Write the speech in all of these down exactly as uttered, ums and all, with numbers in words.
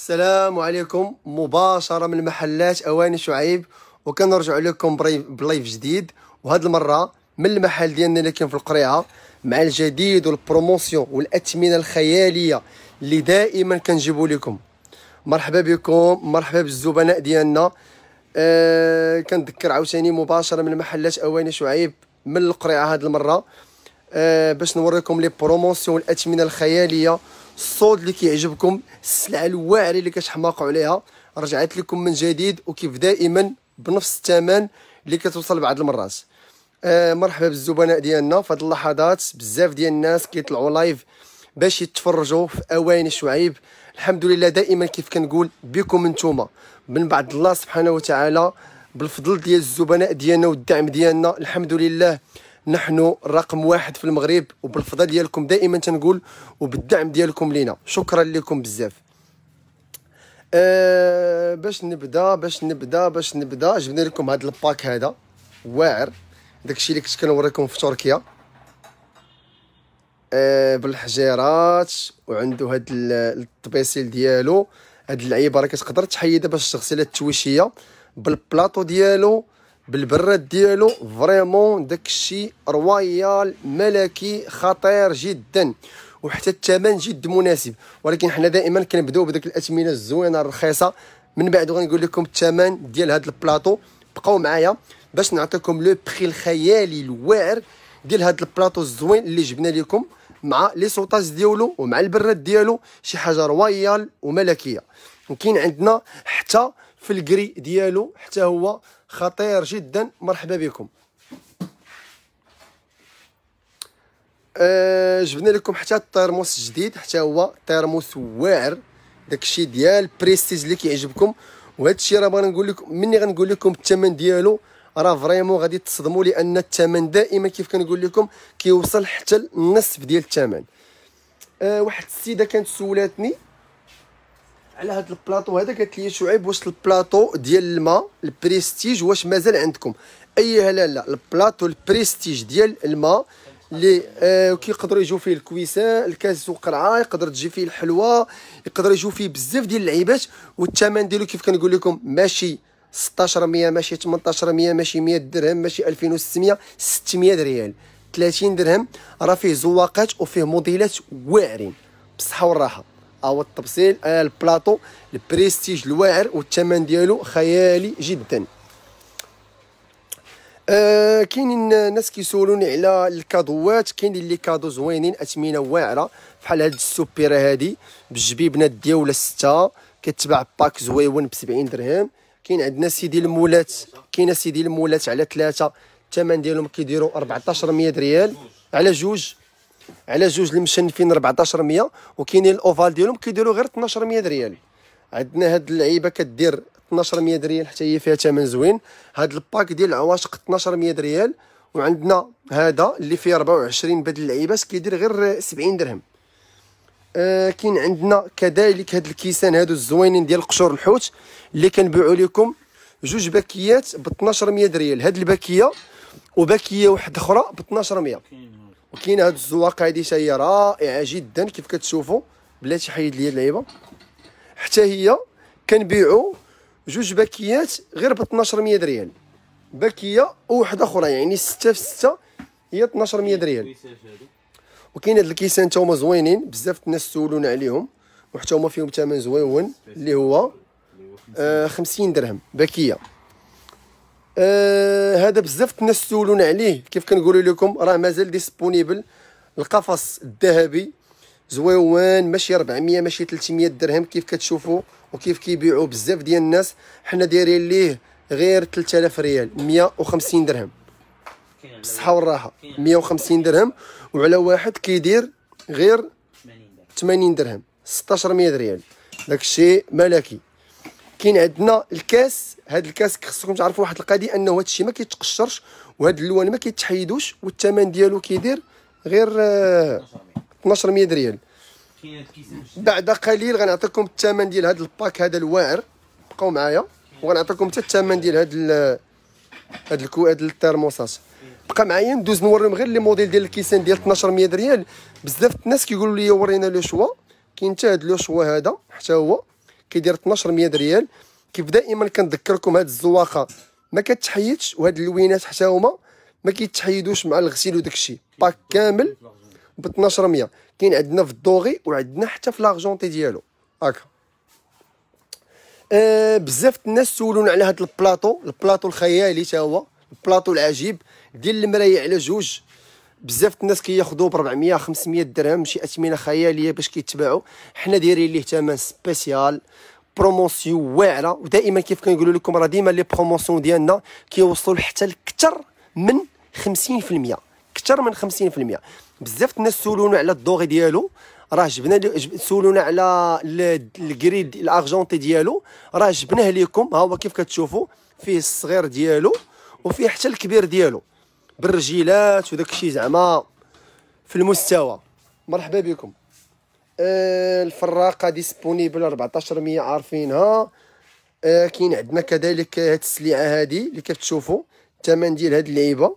السلام عليكم مباشرة من محلات أواني شعيب، وكنرجعوا لكم بلايف جديد، وهاد المرة من المحل ديالنا اللي كاين في القريعة مع الجديد والبروموسيون والأثمنة الخيالية اللي دائما كنجيبوا لكم. مرحبا بكم، مرحبا بالزبناء ديالنا. أه كنذكر عاوتاني مباشرة من محلات أواني شعيب من القريعة هاد المرة أه باش نوريكم لي بروموسيون والأثمنة الخيالية، الصوت اللي كيعجبكم، السلعه الواعره اللي كتحماقوا عليها رجعت لكم من جديد وكيف دائما بنفس الثمن اللي كتوصل بعض المرات. آه مرحبا بالزبناء ديالنا. في هذه اللحظات بزاف ديال الناس كيطلعوا لايف باش يتفرجوا في اواني شعيب. الحمد لله دائما كيف كنقول بكم انتوما من بعد الله سبحانه وتعالى، بالفضل ديال الزبناء ديالنا والدعم ديالنا، الحمد لله نحن رقم واحد في المغرب، وبالفضل ديالكم دائما تنقول وبالدعم ديالكم لينا، شكرا لكم بزاف. أه باش نبدا باش نبدا باش نبدا جبنا لكم هذا الباك، هذا واعر، داكشي اللي كنت كنوريكم في تركيا أه بالحجيرات، وعنده هذا التبيسيل ديالو، هاد العيبه راه كتقدر تحيدها باش تغسل التويشيه، بالبلاطو ديالو، بالبراد ديالو، فريمون داكشي رويال ملكي خطير جدا، وحتى الثمن جد مناسب. ولكن حنا دائما كنبداو بداك الاثمنه الزوينه الرخيصه، من بعد غنقول لكم الثمن ديال هذا البلاطو. بقاو معايا باش نعطيكم لو بخي الخيالي الواعر ديال هذا البلاطو الزوين اللي جبنا لكم، مع لي سوطاج ديالو ومع البراد ديالو، شي حاجه رويال وملكيه. وكاين عندنا حتى في الكري ديالو، حتى هو خطير جدا. مرحبا بكم. أه جبنا لكم حتى الترموس الجديد، حتى هو ترموس واعر، داكشي ديال بريستيج اللي كيعجبكم. وهذا الشيء راه بغا نقول لكم، مني غنقول لكم الثمن ديالو راه فريمون غادي تصدموا، لان الثمن دائما كيف كنقول لكم كيوصل حتى النصف ديال الثمن. أه واحد السيده كانت سولاتني على هذا البلاطو هذا، قالت لي شعيب واش البلاطو ديال الماء البريستيج واش مازال عندكم؟ اييه لا لا، البلاطو البريستيج ديال الماء اللي آه كيقدروا يجوا فيه الكويسان، الكاس وقرعه، يقدر تجي فيه الحلوى، يقدر يجوا فيه بزاف ديال اللعيبات. والثمن ديالو كيف كنقول لكم ماشي ستطاش مية، ماشي تمنطاش مية، ماشي مية درهم، ماشي ألفين وستمية، ستمية ريال، ثلاثين درهم. راه فيه زواقات وفيه موديلات واعرين بالصحه والراحه. او التبصيل على البلاطو البريستيج الواعر، والثمن ديالو خيالي جدا. أه كاينين ناس كيسولوني على الكادوات، كاينين لي كادو زوينين، اثمنه واعره، بحال هاد السوبيره هادي بالجبيبنات ديالها سته، كتباع باك زويون ب سبعين درهم. كاين عندنا سيدي المولات، كاينه سيدي المولات على ثلاثه، الثمن ديالهم كيديروا أربعطاش مية ريال على جوج، على جوج المشنفين أربعطاش مية. وكاينين الاوفال ديالهم كيديروا غير اثناش مية ريال. عندنا هاد اللعيبه كدير اثناش مية ريال، حتى هي فيها ثمن زوين. هاد الباك ديال العواشق اثناش مية ريال. وعندنا هذا اللي فيه أربعة وعشرين بدل اللعيبات كيدير غير سبعين درهم. آه كاين عندنا كذلك هاد الكيسان هادو الزوينين ديال قشور الحوت اللي كنبيعوا لكم جوج باكيات ب اثناش مية ريال، هاد الباكيه وباكيه واحده اخرى ب اثناش مية. وكاينه هاد الزواقه هادي حتى هي رائعه جدا كيف كتشوفوا، بلاتي حيد لي اللعيبه. حتى هي كنبيعوا جوج باكيات غير ب اثناش مية ريال، باكيه وواحده اخرى، يعني ستة في ستة هي اثناش مية ريال. وكاين هاد الكيسان تا هما زوينين، بزاف الناس سولونا عليهم، وحتى هما فيهم ثمن زويون اللي هو آه خمسين درهم باكيه. آه هذا بزاف الناس سولونا عليه، كيف كنقولوا لكم راه مازال ديسبونيبل. القفص الذهبي زويوان، ماشي أربعمية، ماشي ثلاثمية درهم كيف كتشوفوا وكيف كيبيعوا بزاف ديال الناس. حنا دايرين ليه غير ثلاثة آلاف ريال، مية وخمسين درهم بالصحه والراحه، مية وخمسين درهم. وعلى واحد كيدير غير ثمانين درهم، ستطاش مية ريال، داكشي ملكي. كاين عندنا الكاس، هاد الكاس خصكم تعرفوا واحد القضيه، انه هاد الشيء ما كيتقشرش، وهاد اللون ما كيتحيدوش، والثمن ديالو كيدير غير اثناش مية ريال. بعد قليل غنعطيكم الثمن ديال هاد الباك هذا الواعر، بقاو معايا وغنعطيكم حتى الثمن ديال هاد هاد الكو هاد الترموسات. بقى معايا ندوز نوريهم غير لي موديل ديال الكيسان ديال اثناش مية ريال. بزاف الناس كيقولوا لي ورينا لو شوا، كاين حتى هاد لو شوا هذا، حتى هو كيدير اثناش مية ريال. كيف دائما كنذكركم هاد الزواقه ما كتحيدش، وهاد اللوينات حتى هما ما كيتحيدوش مع الغسيل وداكشي، باك كامل ب اثناش مية. كاين عندنا في الدوغي وعندنا حتى في لاغجونتي ديالو هكا. أه بزاف الناس سولونا على هاد البلاطو، البلاطو الخيالي تا هو البلاطو العجيب ديال المرايه على جوج. بزاف الناس كياخذوه ب أربعمية خمسمية درهم، شي اثمنه خياليه باش كيتباعوا. حنا دايرين ليه ثمن سبيسيال، بروموسيون واعره. ودائما كيف كنقول لكم راه ديما لي بروموسيون ديالنا كيوصلوا حتى لكثر من خمسين في المية، كثر من خمسين في المية. بزاف الناس سولونا على الدوغي ديالو، راه جبنا، سولونا على الكريد الارجونتي ديالو، راه جبناه لكم. ها هو كيف كتشوفوا فيه الصغير ديالو وفيه حتى الكبير ديالو بالرجيلات وداك الشيء زعما في المستوى. مرحبا بكم. آه الفراقه ديسبونيبل أربعطاش مية عارفينها. آه كاين عندنا كذلك هاد السلعه هادي اللي كتشوفوا الثمن ديال هاد اللعيبه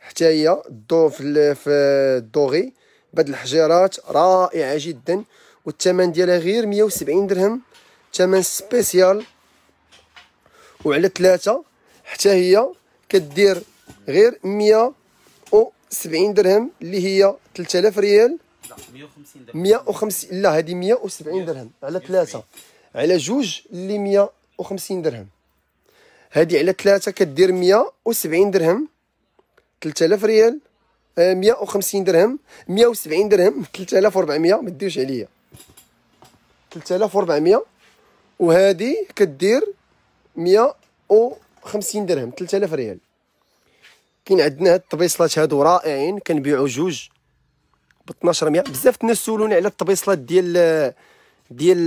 حتى هي الضو في الدوغي بهاد الحجيرات رائعه جدا، والثمن ديالها غير مية وسبعين درهم، ثمن سبيسيال. وعلى ثلاثه حتى هي كدير غير مية وسبعين درهم اللي هي ثلاثة آلاف ريال. لا مية وخمسين درهم، مية وخمسين، لا هذه مية وسبعين درهم على ثلاثة، على جوج اللي مية وخمسين درهم. هذه على ثلاثة كدير مية وسبعين درهم، ثلاثة آلاف ريال، مية وخمسين درهم، مية وسبعين درهم، ثلاثة آلاف وأربعمية. ما ديروش عليا، ثلاثة آلاف وأربعمية. وهذه كدير مية وخمسين درهم، ثلاثة آلاف ريال. كاين عندنا هاد الطبيصلات هادو رائعين، كنبيعو جوج ب اثناش مية. بزاف الناس سولوني على الطبيصلات ديال ديال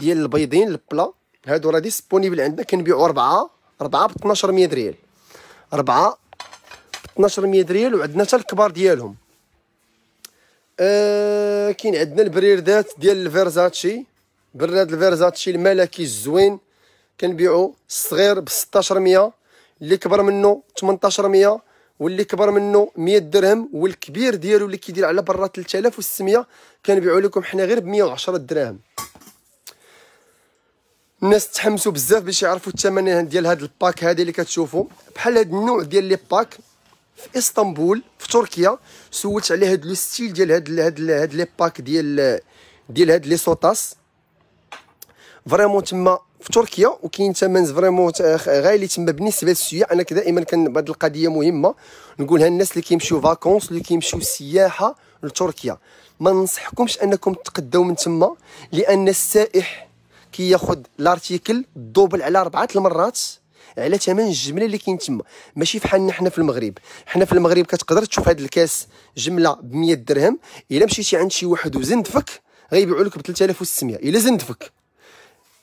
ديال البيضين البلا، هادو راه ديسبونيبل عندنا، كنبيعو أربعة أربعة ب اثناش مية ريال، أربعة ب اثناش مية ريال. وعندنا حتى الكبار ديالهم. آه كاين عندنا البريردات ديال الفيرزاتشي، براد الفيرزاتشي الملكي الزوين، كنبيعو الصغير ب ستاش مية، اللي كبر منه تمنطاش مية، واللي كبر منه مية درهم، والكبير ديالو اللي كيدير على برا ثلاثة آلاف وستمية كنبيعوا لكم حنا غير ب مية وعشرة دراهم. الناس تحمسوا بزاف باش يعرفوا الثمن ديال هذا الباك هذه اللي كتشوفوا. بحال هذا النوع ديال لي باك في اسطنبول في تركيا سولت على هذا لو ستيل ديال هاد هاد هاد لي باك ديال ديال هاد لي سوطاس فريمون تما في تركيا، وكاين ثمن فريمون غالي تما بالنسبه للسياح. انا دائما كان هاد القضيه مهمه نقولها للناس اللي كيمشيو فاكونس، اللي كيمشيو سياحه لتركيا، ما ننصحكمش انكم تقداو من تما، لان السائح كياخذ الارتيكل الدوبل على أربعة المرات على ثمن الجمله اللي كاين تما. ماشي بحالنا حنا في المغرب، حنا في المغرب كتقدر تشوف هاد الكاس جمله ب مية درهم، الا مشيتي عند شي واحد وزندفك غيبيعوا لك ب ثلاثة آلاف وستمية الا زندفك.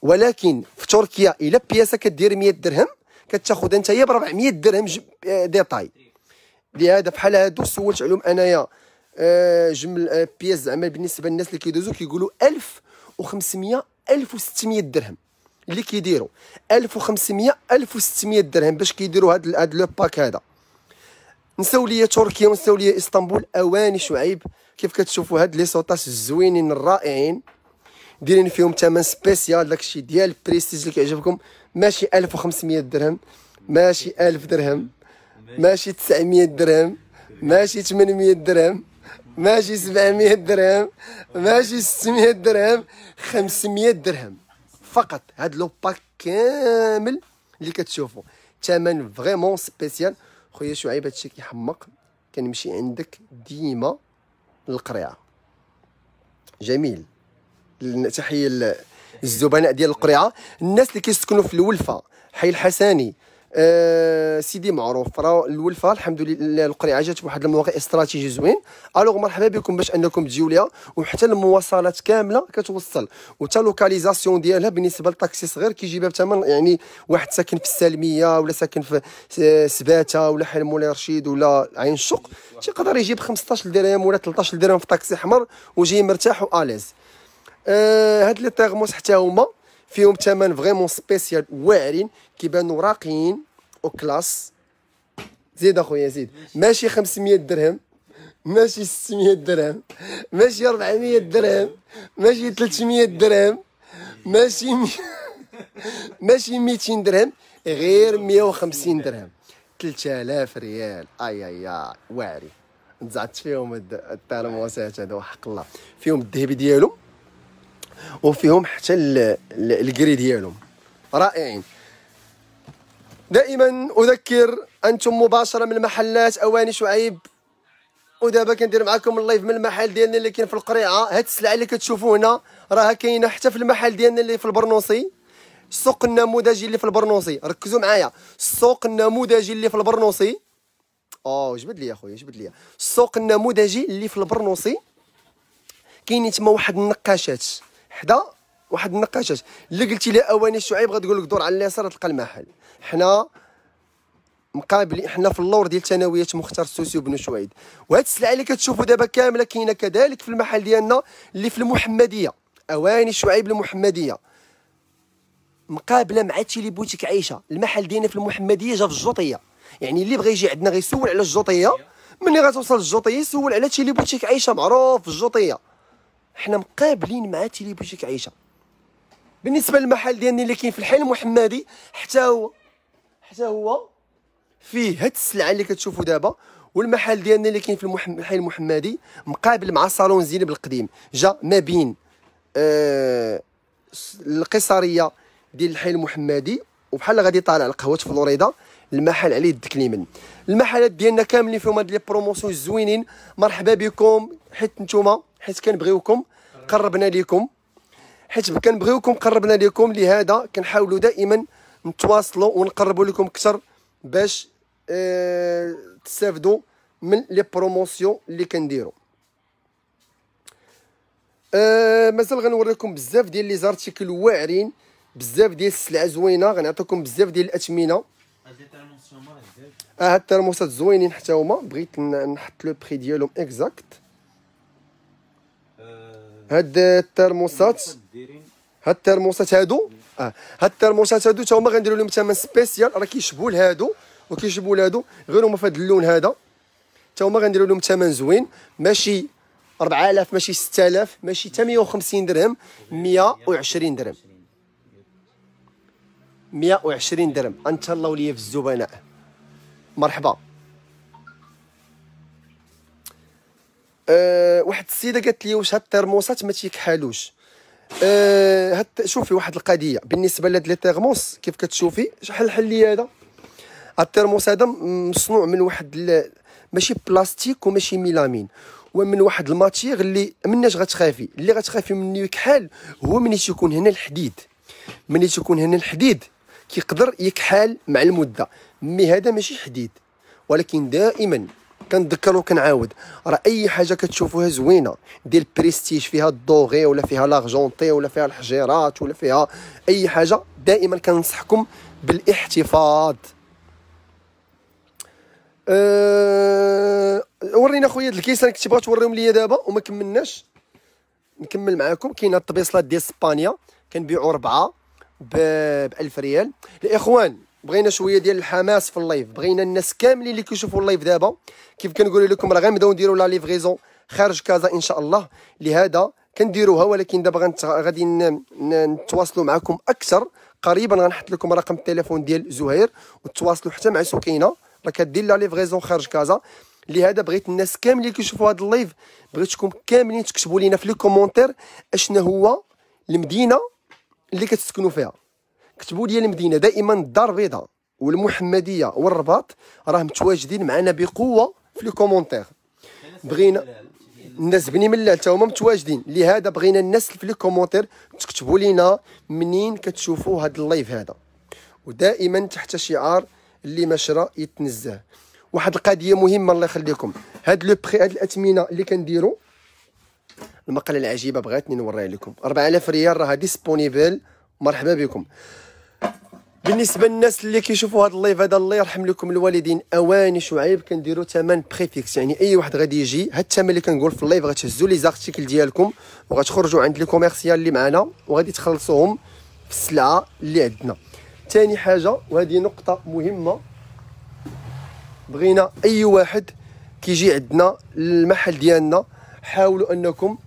ولكن في تركيا الى بياسه كدير مية درهم كتاخذها نتايا ب أربعمية درهم ديطاي. لهذا بحال هادو سولت عليهم انايا جمل بياس زعما بالنسبه للناس اللي كيدوزو كيقولوا ألف وخمسمية ألف وستمية درهم اللي كيديروا، ألف وخمسمية ألف وستمية درهم باش كيديروا هاد هاد لو باك هذا. نساو ليا تركيا ونساو ليا اسطنبول. اواني شعيب كيف كتشوفوا هاد لي سوطاس الزوينين الرائعين دايرين فيهم ثمن سبيسيال، داكشي ديال بريستيج اللي كيعجبكم. ماشي ألف وخمسمية درهم، ماشي ألف درهم، ماشي تسعمية درهم، ماشي تمنمية درهم، ماشي سبعمية درهم، ماشي ستمية درهم، خمسمية درهم فقط. هاد لو باك كامل اللي كتشوفوا ثمن فريمون سبيسيال. خويا شعيب هادشي كيحمق، كنمشي عندك ديما للقريعه. جميل. تحيه للزبناء ديال القريعه، الناس اللي كيسكنوا في الولفه، حي الحساني، أه سيدي معروف. راه الولفه الحمد لله القريعه جات واحد الموقع استراتيجي زوين. الوغ مرحبا بكم باش انكم تجيو ليها، وحتى المواصلات كامله كتوصل، وحتى لوكاليزاسيون ديالها بالنسبه للطاكسي صغير كيجيبها بثمن، يعني واحد ساكن في السالميه ولا ساكن في سباته ولا حي المولاي رشيد ولا عين الشق تيقدر يجيب خمسطاش درهم ولا تلطاش درهم في طاكسي حمر وجاي مرتاح واليز. آه هاد لي تيغموس حتى هما فيهم ثمن فريمون سبيسيال، واعرين كيبانوا راقيين وكلاس. زيد اخويا زيد، ماشي خمسمية درهم، ماشي ستمية درهم، ماشي أربعمية درهم، ماشي ثلاثمية درهم، ماشي مي... ماشي مئتين درهم، غير مئة وخمسين درهم، ثلاثة آلاف ريال. اي اي اي واعري تزعت فيهم الترموسات هذو، حق الله فيهم الذهبي ديالهم وفيهم حتى الكري ديالهم، رائعين. دائما اذكر انتم مباشره من المحلات اواني شعيب، ودابا كندير معكم اللايف من المحل ديالنا اللي كاين في القريعه. هاد السلعه اللي كتشوفوا هنا راها كاينه حتى في المحل ديالنا اللي في البرنوصي، السوق النموذجي اللي في البرنوصي. ركزوا معايا، السوق النموذجي اللي في البرنوصي. اوه جبد لي اخويا، جبد لي السوق النموذجي اللي في البرنوصي. كاين تما واحد النقاشات حدا، واحد النقاشات اللي قلتي لها اواني شعيب غتقول لك دور على اليسار تلقى المحل. حنا مقابل، حنا في اللور ديال ثانويه مختار السوسي وبنو شويد. وهاد السلعه اللي كتشوفوا دابا كامله كاينه كذلك في المحل ديالنا اللي في المحمديه، اواني شعيب المحمديه، مقابله مع تيلي بوتيك عايشه. المحل ديالنا في المحمديه جا في الجوطيه، يعني اللي بغى يجي عندنا غيسول على الجوطيه، ملي غتوصل للجوطيه يسول على تيلي بوتيك عايشه، معروف في الجوطيه. حنا مقابلين مع تيلي بوتيك عايشه. بالنسبه للمحل ديالنا اللي كاين في الحي المحمدي، حتى هو حتى هو فيه هاد السلعه اللي كتشوفوا دابا. والمحل ديالنا اللي كاين في المحم... الحي المحمدي مقابل مع صالون زينب القديم، جا ما بين آه... القيصريه ديال الحي المحمدي وبحال غادي طالع القهوه فلوريدا، المحل عليه الدك اليمين. المحلات ديالنا كاملين فيهم هاد لي بروموسيون زوينين. مرحبا بكم، حيت نتوما حيت كنبغيوكم قربنا ليكم، حيت كنبغيوكم قربنا ليكم، لهذا كنحاولوا دائما نتواصلوا ونقربوا لكم اكثر باش اه تستافدوا من لي بروموسيون اللي كنديروا. اه مازال غنوريكم بزاف ديال لي زارتيكل واعرين، بزاف ديال السلع زوينه، غنعطيكم بزاف ديال الاثمنه. اه هاد الترموسات زوينين حتى هما، بغيت نحط لو بري ديالهم اكزاكت. هاد الترموسات هاد الترموسات هادو اه هاد الترموسات هادو تا هما غنديروا لهم ثمن سبيسيال، راه كيشبهوا لهادو وكيشبهوا لهادو، غير هما فهاد اللون هذا. تا هما غنديروا لهم ثمن زوين، ماشي أربعة آلاف، ماشي ستة آلاف، ماشي حتى مئة وخمسين درهم، مئة وعشرين درهم، مئة وعشرين درهم. انتهلاو ليا في الزبناء، مرحبا. أه واحد السيده قالت لي واش هاد الترموسات ما تيكحالوش. أه هاد شوفي واحد القضيه بالنسبه لهاد لي تيرموس كيف كتشوفي، شحال الحل لي هذا. هاد الترموس هذا مصنوع من واحد ماشي بلاستيك وماشي ميلامين، ومن واحد الماتيغ اللي مناش غتخافي، اللي غتخافي منه يكحال هو ملي تيكون هنا الحديد، ملي تيكون هنا الحديد كيقدر يكحال مع المده. مي هذا ماشي حديد، ولكن دائما كنذكر وكنعاود، راه اي حاجه كتشوفوها زوينه ديال بريستيج، فيها الضوغي ولا فيها لاغجونطي ولا فيها الحجيرات ولا فيها اي حاجه، دائما كننصحكم بالاحتفاظ. أه... ورينا خويا هاد الكيسه اللي كنتي باغا توريهم ليا دابا وما كملناش. نكمل معاكم، كاينه الطبيصلات ديال اسبانيا كنبيعوا ربعه ب ألف ريال. الاخوان بغينا شويه ديال الحماس في اللايف، بغينا الناس كاملين اللي كيشوفوا اللايف دابا كيف كنقول لكم راه غنبداو نديروا لا ليفغيزون خارج كازا ان شاء الله، لهذا كنديروها. ولكن دابا غادي نتواصلوا معكم اكثر قريبا، غنحط لكم رقم التليفون ديال زهير وتواصلوا حتى مع سكينه، راه كدير لا ليفغيزون خارج كازا. لهذا بغيت الناس كاملين اللي كيشوفوا هذا اللايف، بغيتكم كاملين تكتبوا لينا في لي كومونتير اشنا هو المدينه اللي كتسكنوا فيها. كتبوا لي المدينه، دائما الدار البيضاء والمحمديه والرباط راه متواجدين معنا بقوه في لي كومونتير. بغينا الناس بني ملال تا هما متواجدين، لهذا بغينا الناس في لي كومونتير تكتبوا لينا منين كتشوفوا هذا اللايف هذا. ودائما تحت شعار اللي ما شرى يتنزه. واحد القضيه مهمه الله يخليكم، هاد لو بري هاد الاثمنه اللي كنديروا، المقله العجيبه بغاتني نوريها لكم. أربعة آلاف ريال راه ديسبونيبل، مرحبا بكم. بالنسبه للناس اللي كيشوفوا هذا اللايف هذا الله يرحم لكم الوالدين، اواني شعيب كنديروا ثمن بريفيكس، يعني اي واحد غادي يجي هاد الثمن اللي كنقول في اللايف غتهزوا لي زارتيكل ديالكم وغتخرجوا عند لي كوميرسيال اللي معنا وغادي تخلصوهم في السلعه اللي عندنا. ثاني حاجه، وهذه نقطه مهمه، بغينا اي واحد كيجي عندنا المحل ديالنا حاولوا انكم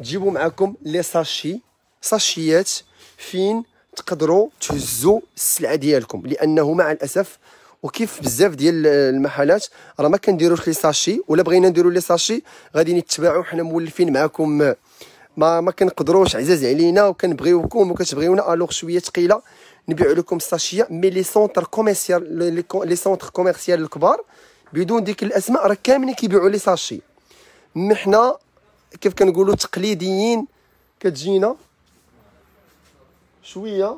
تجيبوا معكم لي ساشي ساشيات فين تقدروا تهزوا السلعه ديالكم، لانه مع الاسف وكيف بزاف ديال المحلات راه ما كنديروش لي ساشي، ولا بغينا نديروا لي ساشي غادي نتباعوا حنا مولفين معكم، ما ما كنقدروش، عزاز علينا وكنبغيوكم وكتبغيونا، الوغ شويه ثقيله نبيع لكم الساشيه. مي لي سونتر كوميرسيال لي سونتر كوميرسيال الكبار بدون ديك الاسماء راه كاملين كيبيعوا لي ساشي. مي حنا كيف كنقولوا تقليديين كتجينا شويه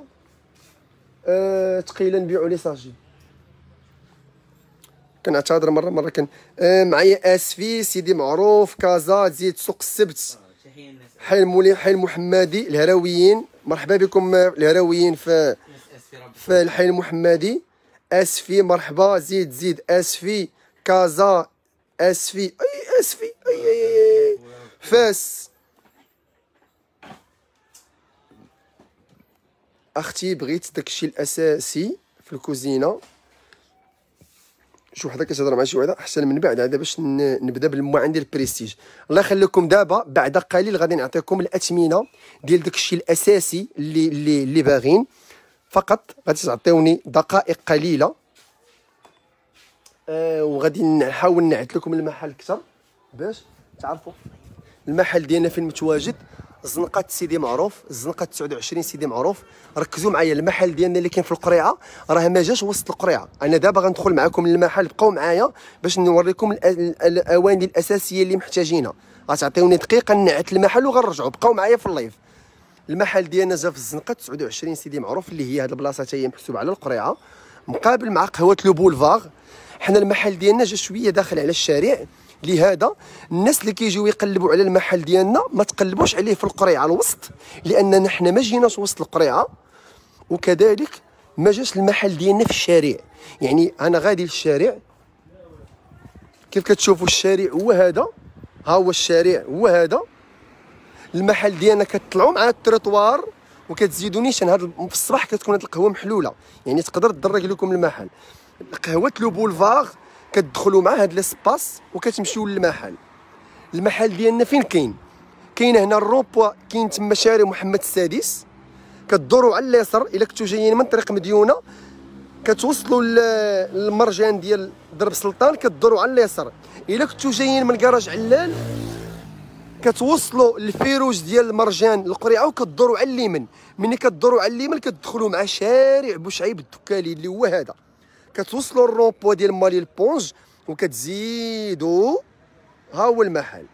أه ثقيله نبيعوا لي ساشي. كنعتذر مره مره كن أه معايا اسفي سيدي معروف كازا تزيد سوق السبت حي المولي حي المحمدي الهراويين، مرحبا بكم الهراويين في في الحي المحمدي. اسفي مرحبا، زيد زيد اسفي كازا اسفي اي اسفي اي اي اي فاس. اختي بغيت داكشي الاساسي في الكوزينه، شي وحده كتهضر مع شي وحده احسن من بعد هذا باش نبدا بالموع عندي البريستيج. الله يخليكم، دابا بعد قليل غادي نعطيكم الاثمنه ديال داكشي الاساسي اللي اللي, اللي باغين، فقط غادي تعطيوني دقائق قليله أه وغادي نحاول نعد لكم المحل اكثر باش تعرفوا المحل ديالنا فين متواجد. زنقة سيدي معروف، زنقة تسعة وعشرين سيدي معروف. ركزوا معايا، المحل ديالنا اللي كاين في القريعه راه ما جاش وسط القريعه. انا دابا غندخل معكم للمحل، بقاو معايا باش نوريكم الاواني الاساسيه اللي محتاجينها. غتعطيوني دقيقه نعت المحل وغنرجعوا، بقاو معايا في اللايف. المحل ديالنا جا في الزنقة تسعة وعشرين سيدي معروف، اللي هي هذه البلاصه حتى هي محسوبه على القريعه، مقابل مع قهوه لو بولفار. حنا المحل ديالنا جا شويه داخل على الشارع، لهذا الناس اللي كيجيو يقلبوا على المحل ديالنا ما تقلبوش عليه في القريعه الوسط، لاننا حنا ما جيناش وسط القريعه، وكذلك ما جاش المحل ديالنا في الشارع. يعني انا غادي للشارع، كيف كتشوفوا الشارع هو هذا، ها هو الشارع هو هذا المحل ديالنا. كتطلعوا مع التروطوار وكتزيدوا نيشان، هذا في الصباح كتكون هذه القهوه محلوله، يعني تقدر تدرج لكم المحل. قهوه لو بولفار كتدخلوا مع هاد ليسباس وكتمشيو للمحل. المحل ديالنا فين كاين؟ كاين هنا الروبوا، كاين تما شارع محمد السادس، كتدوروا على اليسار الا كنتوا جايين من طريق مديونه، كتوصلوا للمرجان ديال درب سلطان، كتدوروا على اليسار. الا كنتوا جايين من كراج علال، كتوصلوا للفيروج ديال المرجان القريعه وكتدوروا على اليمين. ملي كتدوروا على اليمين كتدخلوا مع شارع بوشعيب الدكالي اللي هو هذا، كتوصلوا للروبو ديال مالي البونج وكتزيدوا، ها هو المحل.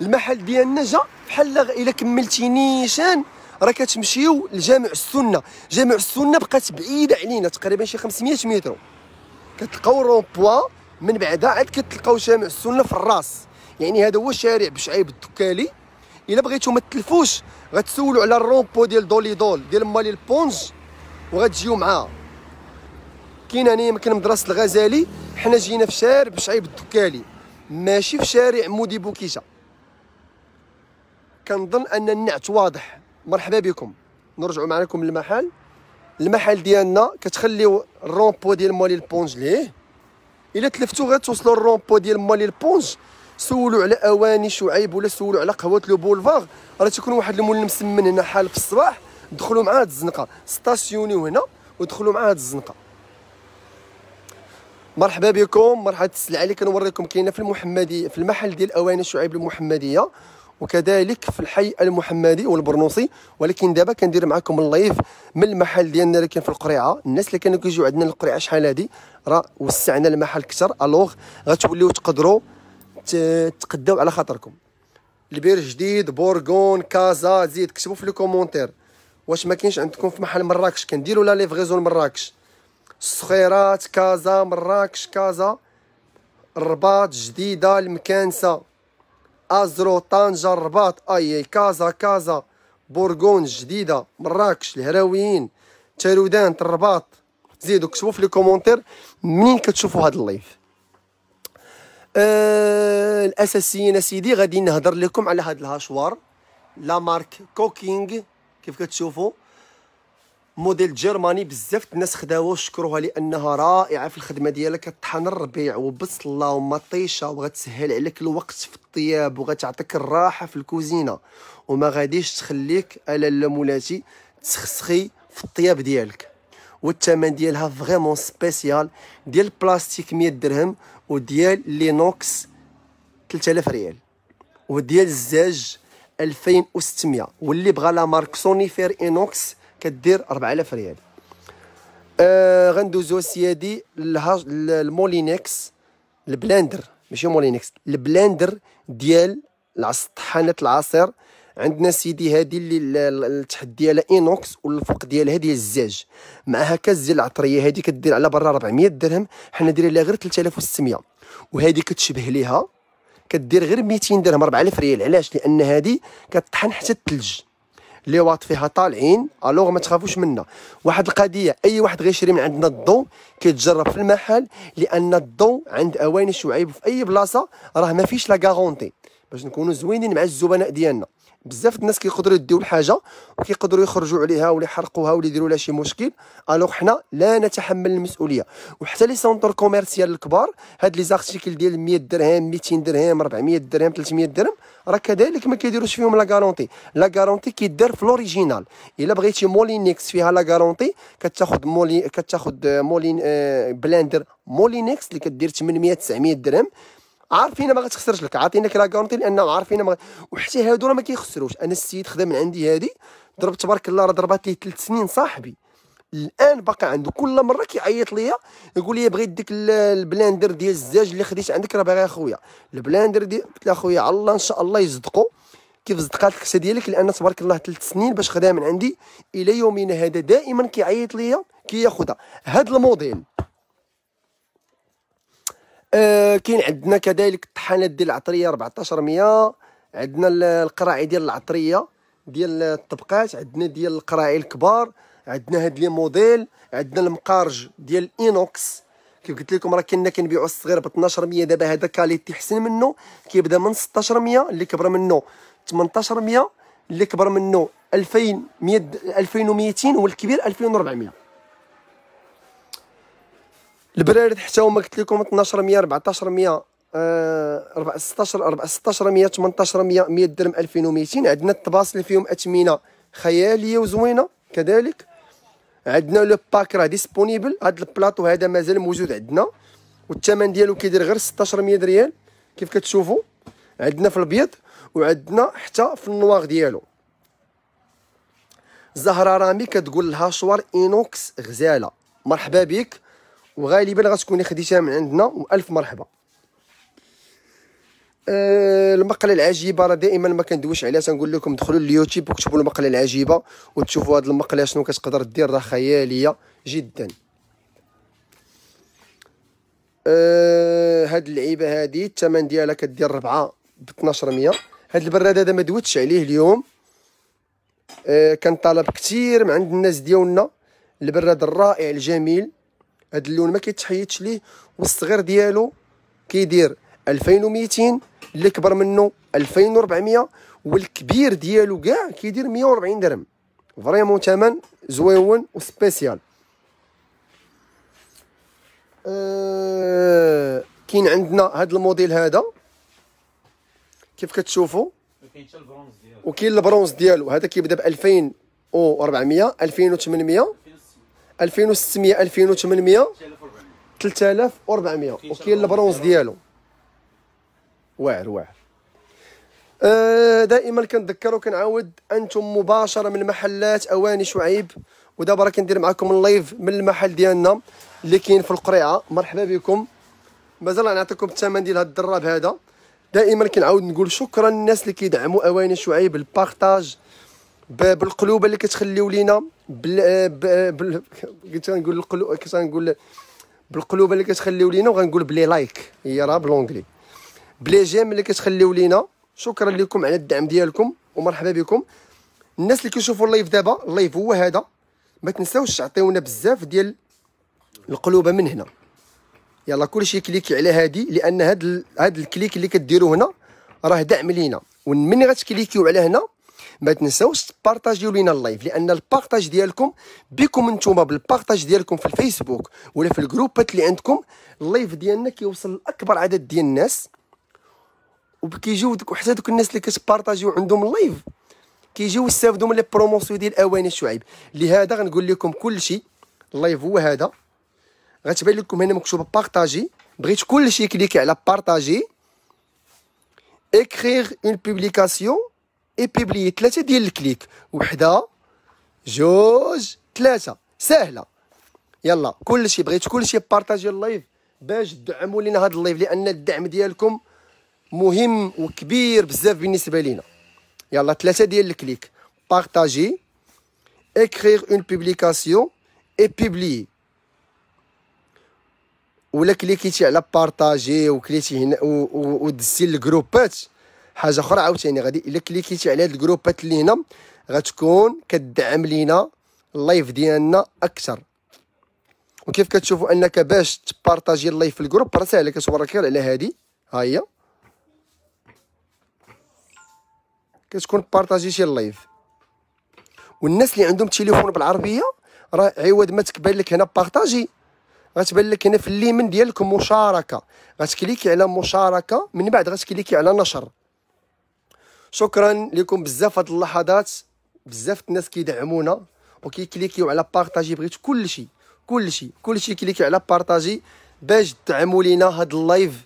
المحل ديالنا جا بحال الا كملتي نيشان راه كتمشيو لجامع السنه. جامع السنه بقات بعيده علينا تقريبا شي خمسمية متر، كتلقاو الروبو من بعدها عاد كتلقاو جامع السنه في الراس. يعني هذا هو شارع بشعيب الدكالي. الا بغيتو ما تلفوش غتسولوا على الروبو ديال دولي دول ديال مالي البونج وغتجيو معاها. كاين هنا يمكن مدرسه الغزالي، حنا جينا في شارع بشعيب الدكالي ماشي في شارع مودي بوكيشه. كنظن ان النعت واضح. مرحبا بكم، نرجعوا معكم للمحل. المحل ديالنا كتخليو الرومبو ديال مالي البونج ليه، الا تلفتو غتوصلوا الرومبو ديال مالي البونج، سولوا على اواني شعيب ولا سولوا على قهوه لو بولفار، راه تكون واحد المول مسمن هنا حال في الصباح. دخلوا مع هاد الزنقه، ستاسيونيو هنا ودخلوا مع هاد الزنقه. مرحبا بكم، مرحبا. السلعه اللي كنوريكم كاينه في المحمدي، في المحل ديال اواني شعيب المحمديه، وكذلك في الحي المحمدي والبرنوصي. ولكن دابا كندير معكم اللايف من المحل ديالنا اللي كان في القريعه. الناس اللي كانوا كيجيو عندنا القريعه شحال هادي راه وسعنا المحل اكثر، الوغ غتوليو تقدروا تقداو على خاطركم. البير جديد، بورغون، كازا، زيد كتبوا في لي كومونتير واش ما كاينش عندكم في محل مراكش، كنديروا لا ليفغيزون مراكش، الصخيرات، كازا، مراكش، كازا، الرباط، جديده، المكانسه، ازرو، طنجه، الرباط، اي كازا كازا، بورغون، جديده، مراكش، الهراويين، تارودان، الرباط. زيدوا كتبوا في لي كومونتير منين كتشوفوا هذا اللايف. أه الاساسيين سيدي غادي نهضر لكم على هذا الهشوار، لا مارك كوكينغ كيف كتشوفوا موديل جرماني بزاف الناس خداوها وشكروها لانها رائعه في الخدمه ديالها. كطحن الربيع وبصله ومطيشه وغتسهل عليك الوقت في الطياب وغتعطيك الراحه في الكوزينه وما غاديش تخليك الا مولاتي تسخسخي في الطياب ديالك. والثمن ديالها فريمون سبيسيال، ديال البلاستيك مية درهم وديال لينوكس ثلاثة آلاف ريال وديال الزاج ألفين وستمية، واللي بغى لا مارك سونيفير اينوكس كدير أربعة آلاف ريال. آه غندوزو سيادي المولينكس البلاندر، ماشي مولينكس البلاندر ديال الطحانات العصير. عندنا سيدي هذه اللي التحت ديالها اينوكس والفوق ديالها ديال الزاج، معها كاس ديال العطريه. هذه كدير على برا أربعمية درهم، حنا دايرين لها غير ثلاثة آلاف وستمية، وهذه كتشبه ليها كدير غير ميتين درهم أربعة آلاف ريال. علاش؟ لان هذه كطحن حتى الثلج، لي واط فيها طالعين الوغ ما تخافوش منها. واحد القضيه، اي واحد غيشري من عندنا الضو كيتجرب في المحل، لان الضو عند اواني شعيب في اي بلاصه راه ما فيش لا غارونتي، باش نكونوا زوينين مع الزبناء ديالنا. بزاف الناس كيقدروا يديو الحاجه وكيقدروا يخرجوا عليها ولا يحرقوها ولا يديروا لها شي مشكل، الوغ حنا لا نتحمل المسؤوليه. وحتى لي سونتر كوميرسيال الكبار، هاد لي زارتيكل ديال مية درهم ميتين درهم أربعمية درهم ثلاثمية درهم، راه كذلك ما كيديروش فيهم لا غارونتي. لا غارونتي كيدار في لوريجينال. الا بغيتي مولينكس فيها لا غارونتي كتاخذ مولي كتاخذ مولين بلاندر مولينكس اللي كدير ثمنمية تسعمية درهم، عارفين ما غتخسرش لك، عاطينك لا غارونتي لانهم عارفين ما. وحتى هادو راه ما كيخسروش. انا السيد خدا من عندي هادي، ضرب تبارك الله راه ضربات ليه ثلاث سنين صاحبي، الان باقي عنده. كل مره كيعيط ليا يقول لي بغيت ديك البلاندر ديال الزاج اللي خديت عندك، راه باغيها خويا البلاندر ديال. قلت له خويا على الله ان شاء الله يصدقوا كيف صدقات الكسه ديالك، لان تبارك الله ثلاث سنين باش خداها من عندي الى يومنا هذا دائما كيعيط ليا كياخذها. هاد الموديل أه كاين عندنا كذلك الطحانات ديال العطريه أربعطاش مية، عندنا القراعي ديال العطريه ديال الطبقات، عندنا ديال القراعي الكبار، عندنا هاد لي موديل، عندنا المقارج ديال اينوكس. كيف قلت لكم راه كنا كنبيعوا الصغير ب اثناش مية، دابا هذا كاليتي حسن منه كيبدا من ستطاش مية، اللي كبر منه تمنطاش مية، اللي كبر منه ألفين مية ألفين وميتين، والكبير ألفين وأربعمية. البرارد حتى هما قلت لكم اثناش مية أربعطاش مية أه ستطاش مية تمنطاش مية مية درهم ألفين وميتين. عندنا الطباس اللي فيهم اثمنه خياليه وزوينه كذلك. عندنا لو باك راه ديسبونيبل، هذا البلاطو هذا مازال موجود عندنا، والثمن ديالو كيدير غير ستطاش مية ريال كيف كتشوفوا. عندنا في الابيض وعندنا حتى في النوار ديالو. زهره رامي كتقول لها شوار اينوكس غزاله، مرحبا بك، وغالبا غتكوني خديتها من عندنا والف مرحبا. أه المقله العجيبه راه دائما ما كندويش عليها، تنقول لكم دخلوا اليوتيوب وكتبوا المقله العجيبه وتشوفوا هاد المقله شنو كتقدر دير، راه خياليه جدا. أه هاد اللعيبه هادي الثمن ديالها كدير ربعه ب اثناش مية. هاد البراد هذا ما دويتش عليه اليوم، أه كان طلب كثير من عند الناس ديالنا. البراد الرائع الجميل، هاد اللون ما كيتحيدش ليه، والصغير ديالو كيدير ألفين وميتين، اللي كبر منه ألفين وأربعمية، والكبير ديالو كاع كيدير مية وأربعين درهم. فريمون ثمن زويون وسبيسيال. أه كاين عندنا هاد الموديل هذا كيف كتشوفوا، وكاين البرونز ديالو هذا كيبدا ب ألفين وأربعمية ألفين وثمنمية ألفين وستمية ألفين وثمنمية ثلاثة آلاف وأربعمية، وكاين البرونز ديالو واعر واعر. آه دائما كنذكر وكنعاود، انتم مباشره من محلات اواني شعيب، ودابا راه كندير معكم اللايف من المحل ديالنا اللي كاين في القريعه. مرحبا بكم، مازال غنعطيكم الثمن ديال هذا الدراب هذا. دائما كنعاود نقول شكرا للناس اللي كيدعموا اواني شعيب، البارطاج بالقلوب اللي كتخليو لينا بال بال كنت غنقول القلوب كنت غنقول بالقلوب اللي كتخليو لينا، وغنقول بلي لايك هي راه بلونجلي، بلي جيم اللي كتخليو لينا. شكرا لكم على الدعم ديالكم ومرحبا بكم. الناس اللي كيشوفوا اللايف دابا، اللايف هو هذا، ما تنساوش تعطيونا بزاف ديال القلوبه من هنا. يلا كلشي كليكي على هادي، لان هاد ال... هاد الكليك اللي كديروا هنا راه دعم لينا، ومن غتكليكيو على هنا ما تنساوش تبارطاجيو لينا اللايف، لان البارطاج ديالكم بكم انتوما بالبارطاج ديالكم في الفيسبوك ولا في الجروبات اللي عندكم اللايف ديالنا كيوصل لاكبر عدد ديال الناس، وكيجيو حتى دوك الناس اللي كتبارطاجيو عندهم اللايف كيجيو يستافدوا من لي بروموسيون ديال اواني شعيب. لهذا غنقول لكم كلشي، اللايف هو هذا، غتبان لكم هنا مكتوب بارطاجي، بغيت كلشي كليكي على بارطاجي، اكريغ اون بوبليكاسيون اي بوبليي، ثلاثه ديال الكليك، وحده جوج ثلاثه، ساهله. يلا كلشي، بغيت كلشي بارطاجي اللايف باش تدعموا لينا هذا اللايف، لان الدعم ديالكم مهم وكبير بزاف بالنسبه لينا. يلا ثلاثه ديال الكليك، بارطاجي، اكريغ اون بوبليكاسيون اي بوبليي. ولا كليكيتي على بارطاجي وكليتي هنا ودزتي الجروبات، حاجه اخرى عاوتاني غادي، الا كليكيتي على هاد الجروبات اللي هنا غتكون كتدعم لينا اللايف ديالنا اكثر. وكيف كتشوفوا انك باش تبارطاجي اللايف في الجروب راه ساهله، كتورك غير على هادي، ها هي كتكون بارطاجيتي اللايف. والناس اللي عندهم تليفون بالعربيه راه عوض ما تكبان لك هنا بارطاجي، غتبان لك هنا في اليمين ديالكم مشاركه، غتكليكي على مشاركه، من بعد غتكليكي على نشر. شكرا لكم بزاف هاد اللحظات، بزاف الناس كيدعمونا وكيكليكيو على بارطاجي، بغيت كلشي كلشي كلشي كليكي على بارطاجي باش تدعموا لينا هاد اللايف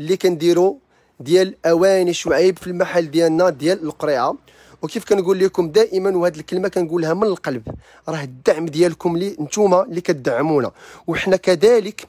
اللي كنديرو ديال اواني شعيب في المحل ديالنا ديال القريعه. وكيف كنقول لكم دائما، وهاد الكلمه كنقولها من القلب، راه الدعم ديالكم لي نتوما اللي كتدعمونا، وحنا كذلك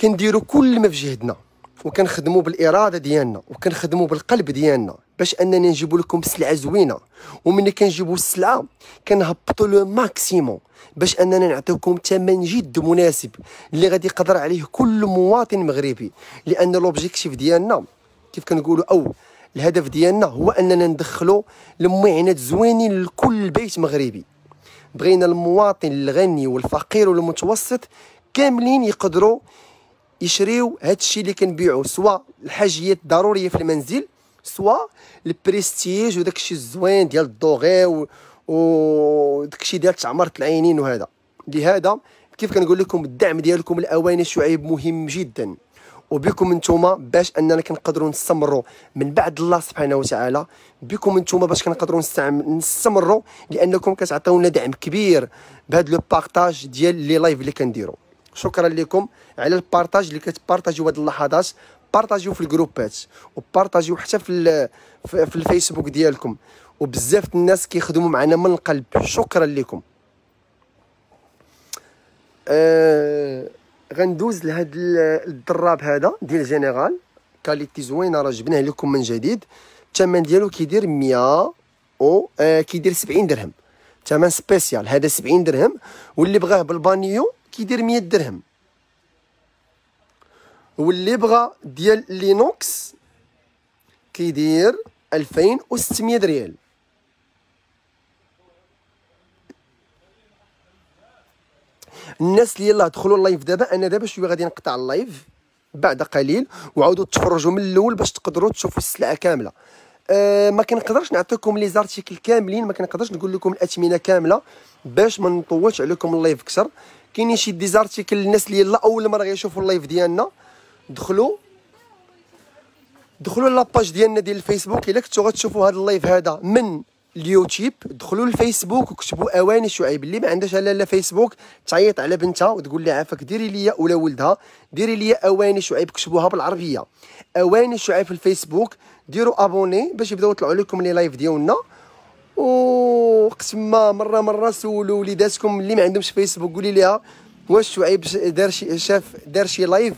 كنديروا كل ما في جهدنا، وكنخدموا بالاراده ديالنا، وكنخدموا بالقلب ديالنا باش اننا نجيبوا لكم سلعه زوينه. وملي كنجيبوا السلعه كنهبطوا لو ماكسيموم باش اننا نعطيوكم ثمن جد مناسب اللي غادي يقدر عليه كل مواطن مغربي، لان لوبجيكتيف ديالنا كيف كنقولوا، او الهدف ديالنا هو اننا ندخلوا المعينات زوينين لكل بيت مغربي. بغينا المواطن الغني والفقير والمتوسط كاملين يقدروا يشريو هذا الشيء اللي كنبيعو، سواء الحاجيات الضروريه في المنزل، سواء البريستيج وداك الشيء الزوين ديال الضوغي وداك الشيء ديال تعمره العينين وهذا. لهذا كيف كنقول لكم الدعم ديالكم لاواني شعيب مهم جدا، وبكم نتوما باش اننا كنقدروا نستمروا من بعد الله سبحانه وتعالى، بكم نتوما باش كنقدروا نستمروا، لانكم كتعطيونا دعم كبير بهذا لو بارطاج ديال لي لايف اللي كنديروا. شكرا لكم على البارطاج اللي كتبارطاجيو هاد اللحظات، بارطاجيو في الجروبات وبارطاجيو حتى في في الفيسبوك ديالكم، وبزاف الناس كيخدموا معنا من القلب. شكرا لكم. أه غندوز لهاد الدراب هذا ديال جينيرال، كاليتي زوينه، راه جبناه لكم من جديد، الثمن ديالو كيدير مية او أه كيدير سبعين درهم، ثمن سبيسيال، هذا سبعين درهم، واللي بغاه بالبانيو كيدير مية درهم، واللي بغى ديال لينوكس كيدير ألفين وستمية ريال. الناس اللي يلاه دخلوا اللايف دابا، انا دابا شويه غادي نقطع اللايف بعد قليل، وعاودوا تفرجوا من الاول باش تقدروا تشوفوا السلعه كامله. أه ما كنقدرش نعطيكم لي زارتيكل كاملين، ما كنقدرش نقول لكم الاثمنه كامله باش ما نطولش عليكم اللايف اكثر. كاينين شي دي زارتيكل الناس اللي يلا اول مره غيشوفوا اللايف ديالنا، دخلوا دخلوا لاباج ديالنا ديال الفيسبوك، الا كنتو غتشوفوا هذا اللايف هذا من اليوتيوب دخلوا للفيسبوك وكتبوا اواني شعيب. اللي ما عندهاش لا لا فيسبوك تعيط على بنتها وتقول لها عافاك ديري ليا، ولا ولدها ديري ليا اواني شعيب، كتبوها بالعربيه اواني شعيب في الفيسبوك، ديروا ابوني باش يبداو يطلعوا لكم لي لايف ديالنا. وقت ما مره مره سولوا وليداتكم اللي ما عندهمش فيسبوك، قولي لها واش شعيب دار شي، شاف دار شي لايف،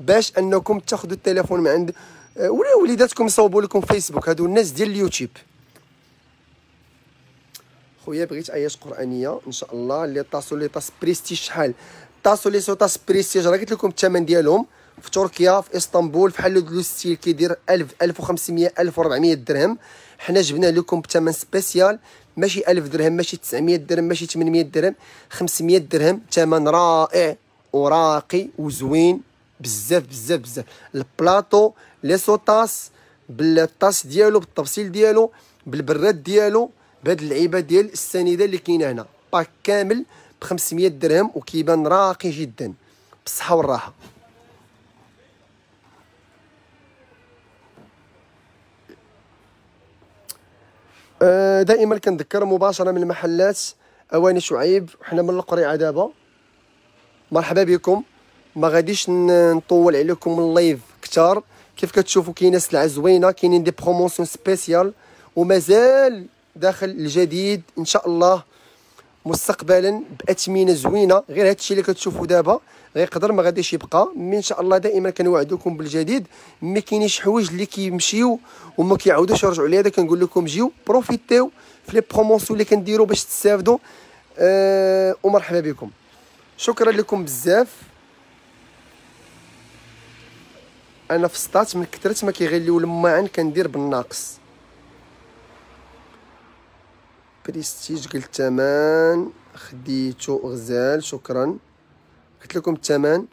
باش انكم تاخذوا التليفون من عند ولا وليداتكم يصوبوا لكم فيسبوك. هادو الناس ديال اليوتيوب. خويا بغيت ايات قرانيه ان شاء الله، لي طاسو لي طاس بريستيج، شحال طاسو لي طاس بريستيج، راه قلت لكم الثمن ديالهم في تركيا، في اسطنبول، في حلو دو ستيل كيدير ألف ألف وخمسمية ألف وأربعمية درهم. حنا جبنا لكم بثمن سبيسيال، ماشي ألف درهم، ماشي تسعمية درهم، ماشي ثمنمية درهم، خمسمية درهم، ثمن رائع وراقي وزوين بزاف بزاف بزاف. البلاطو لي سوطاس بالطاس ديالو بالتفصيل ديالو بالبراد ديالو بهاد اللعيبه ديال السنيده اللي كاينه هنا، باك كامل ب خمسمية درهم وكيبان راقي جدا بالصحه والراحه. دائما كنذكر مباشره من المحلات اواني شعيب، حنا من القريعه دابا. مرحبا بكم، ما غاديش نطول عليكم اللايف كثار. كيف كتشوفوا كاينه سلعه زوينه، كاينين دي بروموسيون سبيسيال ومازال داخل الجديد ان شاء الله مستقبلا باثمنه زوينه. غير هادشي اللي كتشوفوا دابا غيقدر ما غاديش يبقى، مي ان شاء الله دائما كنوعدكم بالجديد. ما كاينينش حوايج اللي كيمشيو وما كيعاودوش يرجعوا ليها، كنقول لكم جيو بروفيتيو في لي بروموسيون اللي كنديروا باش تستافدوا. أه ومرحبا بكم، شكرا لكم بزاف. انا فسطات من كثرت ما كيغليو الماعن كندير بالناقص. بريستيج قلت الثمن خديتو غزال، شكرا قلت لكم الثمن.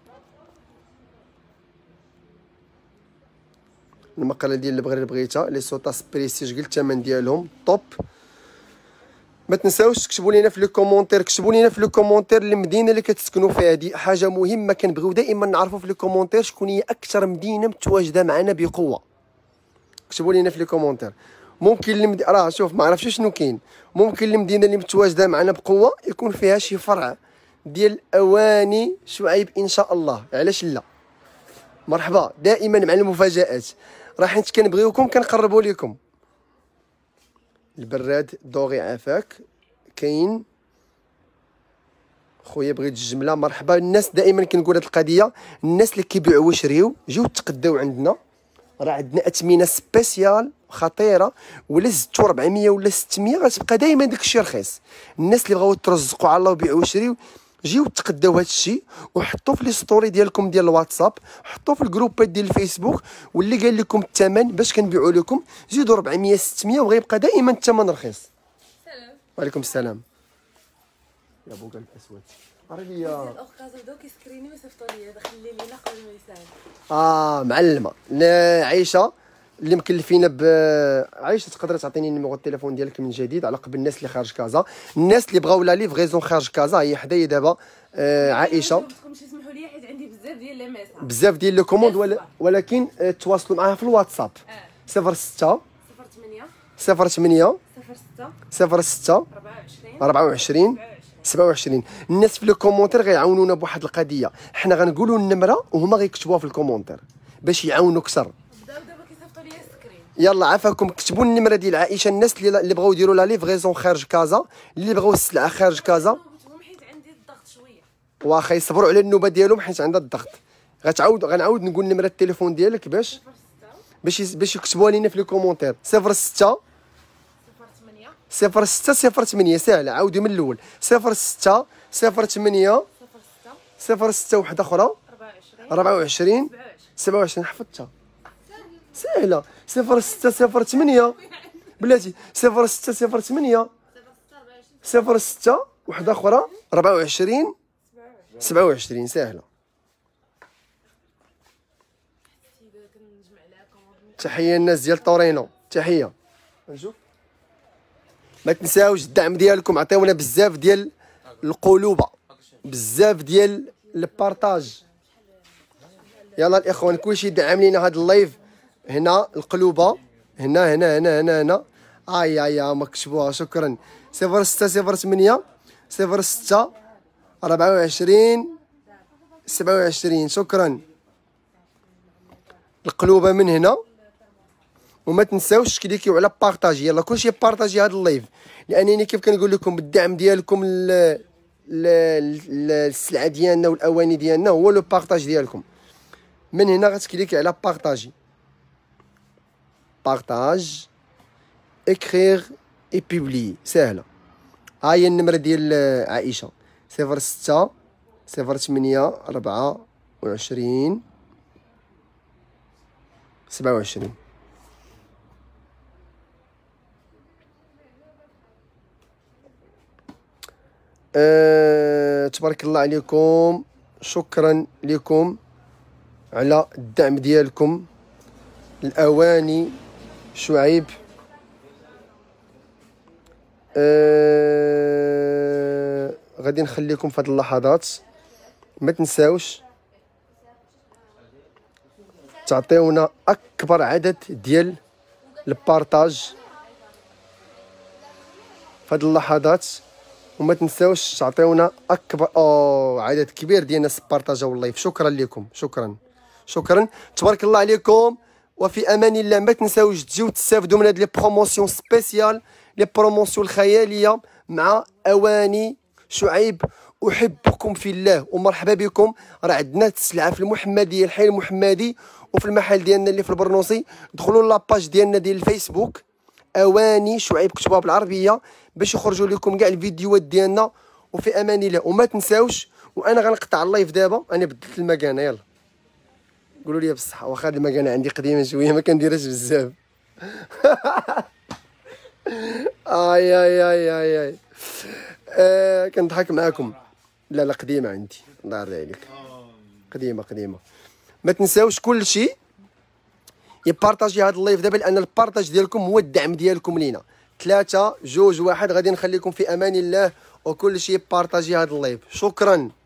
المقاله ديال اللي بغيتها لي سوطاس بريستيج قلت الثمن ديالهم طوب. ما تنساوش تكتبوا لينا في لي كومونتير، كتبوا لينا في لي كومونتير المدينه اللي كتسكنوا فيها، هذه حاجه مهمه كنبغيو دائما نعرفوا في لي كومونتير شكون هي اكثر مدينه متواجده معنا بقوه. كتبوا لينا في لي كومونتير، ممكن المد... راه شوف ما عرفتش شنو كاين، ممكن المدينه اللي متواجده معنا بقوه يكون فيها شي فرع ديال اواني شعيب ان شاء الله، علاش لا. مرحبا دائما مع المفاجات، راه حيت كنبغيوكم كنقربوا لكم. البراد دوغي عافاك كاين خويا، بغيت الجمله. مرحبا الناس، دائما كنقول هاد القضيه، الناس اللي كيبيعوا وشريو جيو تقداو عندنا، راه عندنا اثمنه سبيسيال خطيره. ولا زدتو ربعمية ولا ستمية غتبقى دائما داكشي رخيص. الناس اللي بغاو ترزقوا على الله وبيعوا وشريو جيو تقداو هادشي وحطوا في لي ستوري ديالكم ديال الواتساب، حطوا في الجروبات ديال الفيسبوك، واللي قال لكم الثمن باش كنبيعوا لكم زيدوا ربعمية ستمية وغيبقى دائما الثمن رخيص. السلام وعليكم السلام يا بوكا الاسود. قري لي الاخ كازادو كيسكريني ويصيفطوا لي هذا، خلي لينا قبل ما يسال. اه معلمه عايشه اللي مكلفينا ب عايشه، تقدر تعطيني النيميرو التليفون ديالك من جديد على قبل الناس اللي خارج كازا، الناس اللي بغاو لا ليفغيزون خارج كازا هي حدايا دابا. آه عائشه بغيتكم تسمحوا لي حيت عندي بزاف ديال لي ميساج، بزاف ديال لي كوموند، ولكن تواصلوا معها في الواتساب. صفر ستة صفر ثمانية صفر ثمانية صفر ستة صفر ستة أربعة وعشرين سبعة وعشرين. الناس في لي كومونتير غيعاونونا بواحد القضيه، حنا غنقولوا النمره وهما غيكتبوها في الكومونتير باش يعاونوا اكثر. يلا عافاكم، كتبوا النمره ديال عائشه الناس اللي اللي بغاو يديروا لا ليفغيزون خارج كازا، اللي بغاو السلعه خارج كازا. حيت عندي الضغط شويه، واخا يصبروا على النوبه ديالهم حيت عندها الضغط. غتعاود غنعاود نقول نمره التليفون ديالك باش باش باش يكتبوها لينا في لي كومونتير. صفر ستة صفر ثمانية صفر ستة صفر ثمانية ساهله، عاودي من الاول. صفر ستة صفر ثمانية صفر ستة صفر ستة وحده اخرى أربعة وعشرين سبعة وعشرين حفظتها ساهله. صفر ستة صفر ثمانية بلاتي صفر ستة صفر ثمانية صفر ستة وحدة أخرى ربعة وعشرين سبعة وعشرين ساهلة. تحية الناس ديال طورينو، تحية. نشوف ما تنساوش الدعم ديالكم، عطيونا بزاف ديال القلوبة، بزاف ديال البارطاج. يلا الإخوان كلشي يدعم لينا هاد اللايف، هنا القلوبه هنا هنا هنا هنا هنا اي اي ما كتبوها. شكرا. صفر ستة صفر ثمانية صفر ستة أربعة وعشرين سبعة وعشرين. شكرا القلوبه من هنا. وما تنساوش كليكيو على بارطاجي، يلا كلشي بارطاجي هذا اللايف، لانني كيف كنقول لكم بالدعم ديالكم للسلعه ديالنا والاواني ديالنا هو لو بارطاج ديالكم. من هنا غتكليكي على بارطاجي، بارطاج اكريغ اي بوبلي ساهله. ها هي النمره ديال عائشه صفر ستة صفر ثمانية أربعة وعشرين سبعة وعشرين. أه... تبارك الله عليكم، شكرا لكم على الدعم ديالكم الأواني شعيب. آه... غادي نخليكم في هذه اللحظات. ما تنساوش تعطيونا اكبر عدد ديال البارطاج في هذه اللحظات، وما تنساوش تعطيونا اكبر او عدد كبير ديال الناس بارطاجاو اللايف. شكرا لكم، شكرا شكرا، تبارك الله عليكم، وفي امان الله. ما تنساوش تجيو تستافدوا من هاد لي بروموسيون سبيسيال، لي بروموسيون الخياليه مع اواني شعيب. احبكم في الله ومرحبا بكم. راه عندنا السلعه في المحمديه، الحي المحمدي، وفي المحل ديالنا اللي في البرنوصي. دخلوا لاباج ديالنا ديال الفيسبوك اواني شعيب، كتبوها بالعربيه باش يخرجوا لكم كاع الفيديوهات ديالنا. وفي امان الله. وما تنساوش، وانا غنقطع اللايف دابا، انا بدلت المكانه. يلا قولوا لي بالصحه، واخا هاد المكانه عندي قديمه شويه ما كنديرهاش بزاف. اي اي اي اي, آي. آه كنضحك معاكم. لا لا قديمه عندي، الله يرضي عليك، قديمه قديمه. ما تنساوش كل شيء يبارطاجي هذا اللايف دابا، لان البارطاج ديالكم هو الدعم ديالكم لينا. ثلاثة جوج واحد، غادي نخليكم في امان الله، وكل شيء يبارطاجي هذا اللايف. شكرا.